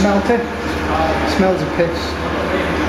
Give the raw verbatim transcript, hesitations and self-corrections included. Smelty. Smells of piss.